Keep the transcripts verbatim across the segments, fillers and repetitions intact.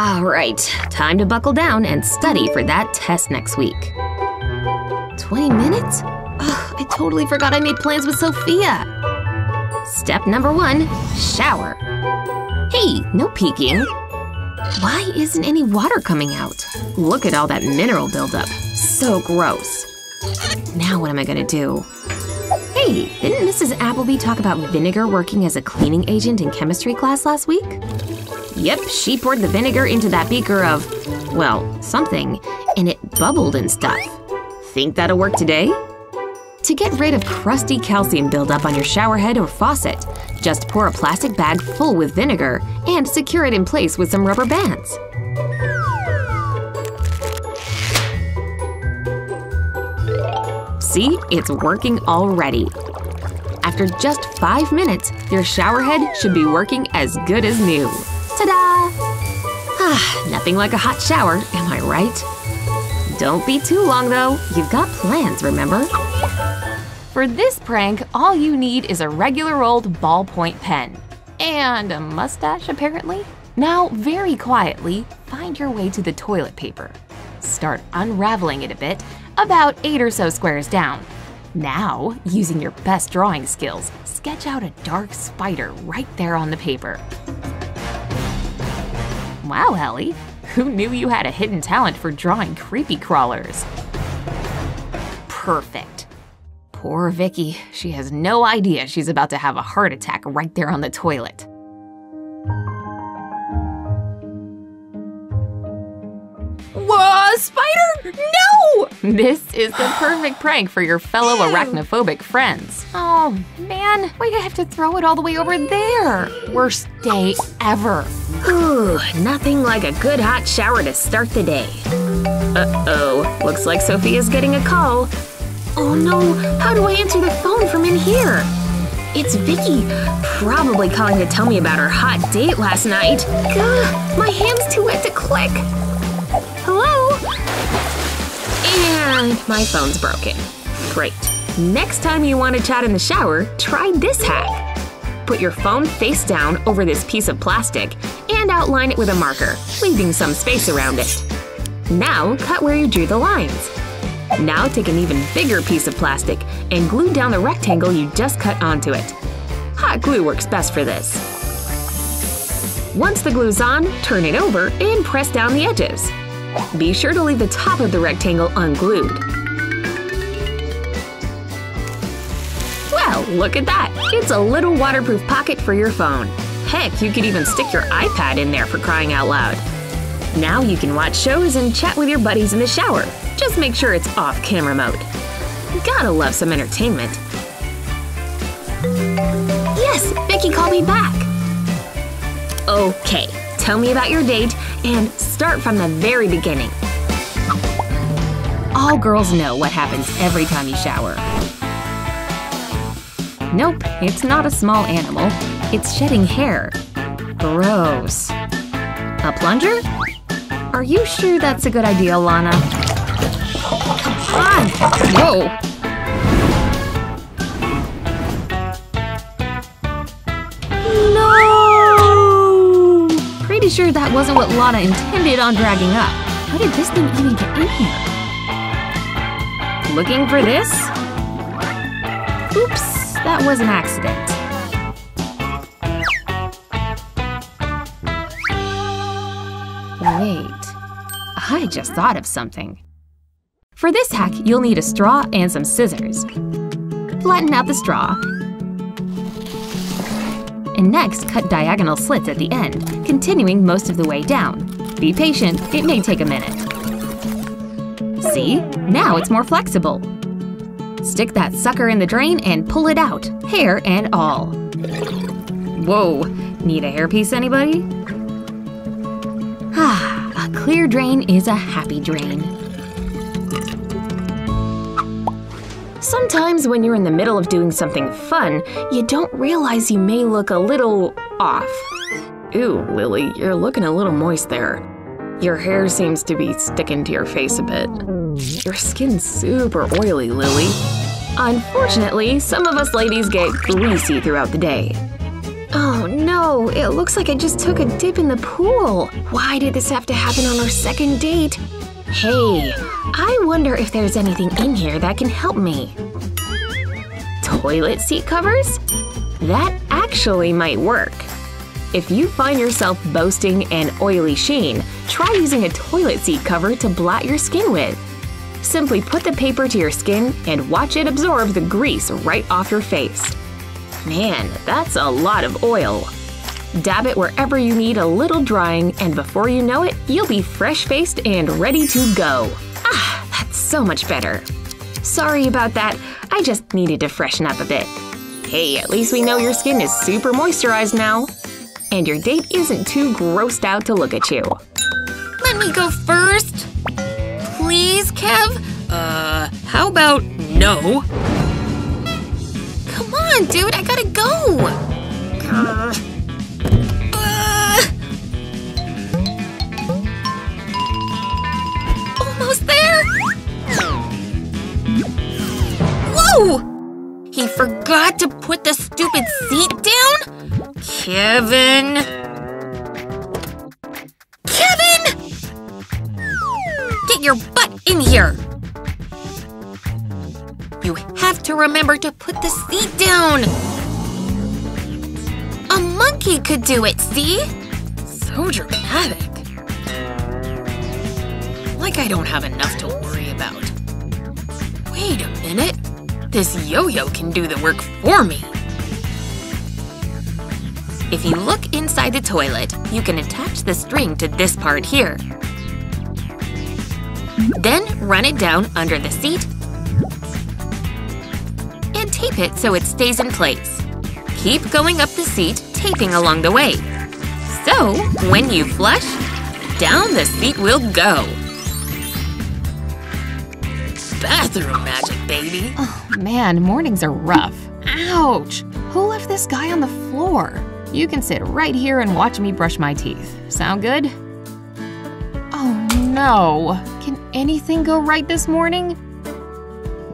Alright, time to buckle down and study for that test next week. twenty minutes? Ugh, I totally forgot I made plans with Sophia! Step number one, shower. Hey, no peeking. Why isn't any water coming out? Look at all that mineral buildup. So gross. Now what am I gonna do? Hey, didn't Missus Appleby talk about vinegar working as a cleaning agent in chemistry class last week? Yep, she poured the vinegar into that beaker of, well, something, and it bubbled and stuff. Think that'll work today? To get rid of crusty calcium buildup on your shower head or faucet, just pour a plastic bag full with vinegar and secure it in place with some rubber bands. See? It's working already. After just five minutes, your shower head should be working as good as new. Ta-da! Ah, nothing like a hot shower, am I right? Don't be too long though, you've got plans, remember? For this prank, all you need is a regular old ballpoint pen. And a mustache, apparently. Now, very quietly, find your way to the toilet paper. Start unraveling it a bit, about eight or so squares down. Now, using your best drawing skills, sketch out a dark spider right there on the paper. Wow, Ellie, who knew you had a hidden talent for drawing creepy crawlers? Perfect. Poor Vicky, she has no idea she's about to have a heart attack right there on the toilet. Whoa, spider! No! This is the perfect prank for your fellow arachnophobic friends. Oh man, why do I have to throw it all the way over there? Worst day ever. Ooh, nothing like a good hot shower to start the day. Uh-oh, looks like Sophia's getting a call. Oh no, how do I answer the phone from in here? It's Vicky, probably calling to tell me about her hot date last night. Gah, my hand's too wet to click. Hello? And my phone's broken. Great. Next time you want to chat in the shower, try this hack. Put your phone face down over this piece of plastic and outline it with a marker, leaving some space around it. Now cut where you drew the lines. Now take an even bigger piece of plastic and glue down the rectangle you just cut onto it. Hot glue works best for this. Once the glue's on, turn it over and press down the edges. Be sure to leave the top of the rectangle unglued. Well, look at that! It's a little waterproof pocket for your phone. Heck, you could even stick your iPad in there for crying out loud. Now you can watch shows and chat with your buddies in the shower. Just make sure it's off-camera mode. Gotta love some entertainment. Yes! Vicky called me back! Okay, tell me about your date and start from the very beginning. All girls know what happens every time you shower. Nope, it's not a small animal. It's shedding hair. Gross. A plunger? Are you sure that's a good idea, Lana? Ah! Whoa! No! Pretty sure that wasn't what Lana intended on dragging up. How did this thing even get in here? Looking for this? Oops, that was an accident. Wait, I just thought of something. For this hack, you'll need a straw and some scissors. Flatten out the straw. And next, cut diagonal slits at the end, continuing most of the way down. Be patient, it may take a minute. See? Now it's more flexible. Stick that sucker in the drain and pull it out, hair and all. Whoa, need a hairpiece, anybody? Ah, a clear drain is a happy drain. Sometimes when you're in the middle of doing something fun, you don't realize you may look a little off. Ew, Lily, you're looking a little moist there. Your hair seems to be sticking to your face a bit. Your skin's super oily, Lily. Unfortunately, some of us ladies get greasy throughout the day. Oh no, it looks like I just took a dip in the pool. Why did this have to happen on our second date? Hey, I wonder if there's anything in here that can help me. Toilet seat covers? That actually might work. If you find yourself boasting an oily sheen, try using a toilet seat cover to blot your skin with. Simply put the paper to your skin and watch it absorb the grease right off your face. Man, that's a lot of oil. Dab it wherever you need a little drying, and before you know it, you'll be fresh-faced and ready to go. Ah, that's so much better. Sorry about that, I just needed to freshen up a bit. Hey, at least we know your skin is super moisturized now. And your date isn't too grossed out to look at you. Let me go first! Please, Kev? Uh, how about no? Come on, dude, I gotta go! Uh. Uh. Almost there! Whoa! He forgot to put the stupid seat down? Kevin… Your butt in here! You have to remember to put the seat down! A monkey could do it, see? So dramatic. Like I don't have enough to worry about. Wait a minute. This yo-yo can do the work for me. If you look inside the toilet, you can attach the string to this part here. Then run it down under the seat and tape it so it stays in place. Keep going up the seat, taping along the way. So, when you flush, down the seat will go. Bathroom magic, baby! Oh man, mornings are rough. Ouch! Who left this guy on the floor? You can sit right here and watch me brush my teeth. Sound good? No. Can anything go right this morning?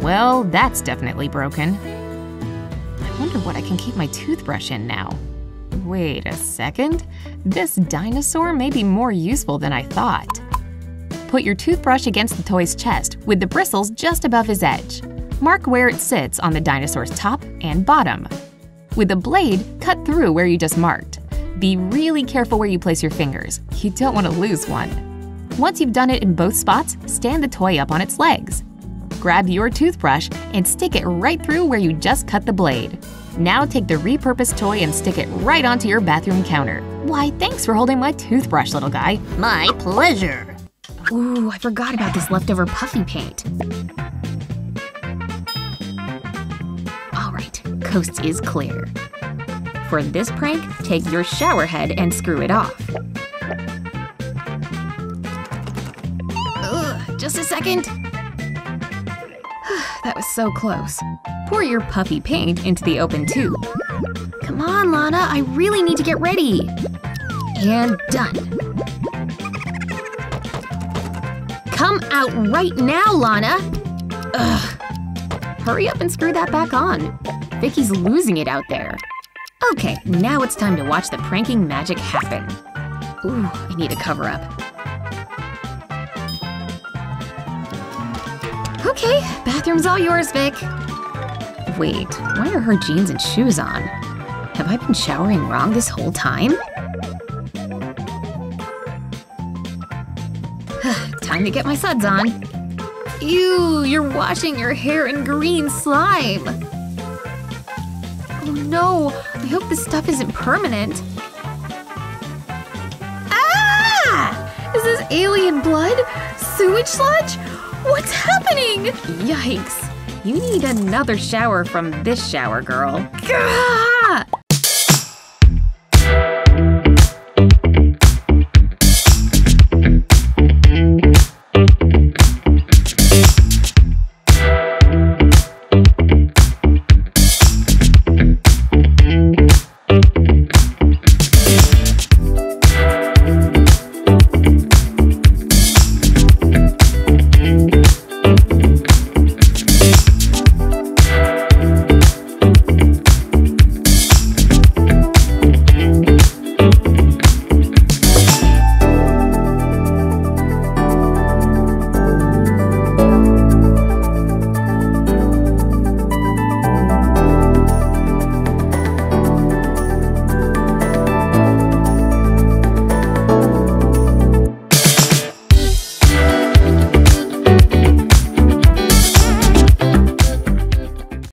Well, that's definitely broken. I wonder what I can keep my toothbrush in now. Wait a second. This dinosaur may be more useful than I thought. Put your toothbrush against the toy's chest with the bristles just above his edge. Mark where it sits on the dinosaur's top and bottom. With the blade, cut through where you just marked. Be really careful where you place your fingers. You don't want to lose one. Once you've done it in both spots, stand the toy up on its legs. Grab your toothbrush and stick it right through where you just cut the blade. Now take the repurposed toy and stick it right onto your bathroom counter. Why, thanks for holding my toothbrush, little guy. My pleasure. Ooh, I forgot about this leftover puffy paint. All right, coast is clear. For this prank, take your shower head and screw it off. Just a second. That was so close. Pour your puffy paint into the open tube. Come on, Lana, I really need to get ready. And done. Come out right now, Lana. Ugh. Hurry up and screw that back on. Vicky's losing it out there. Okay, now it's time to watch the pranking magic happen. Ooh, I need a cover up. Okay, bathroom's all yours, Vic. Wait, why are her jeans and shoes on? Have I been showering wrong this whole time? Time to get my suds on. Ew, you're washing your hair in green slime. Oh no, I hope this stuff isn't permanent. Ah! Is this alien blood? Sewage sludge? What's happening? Yikes. You need another shower from this shower, girl. Gah!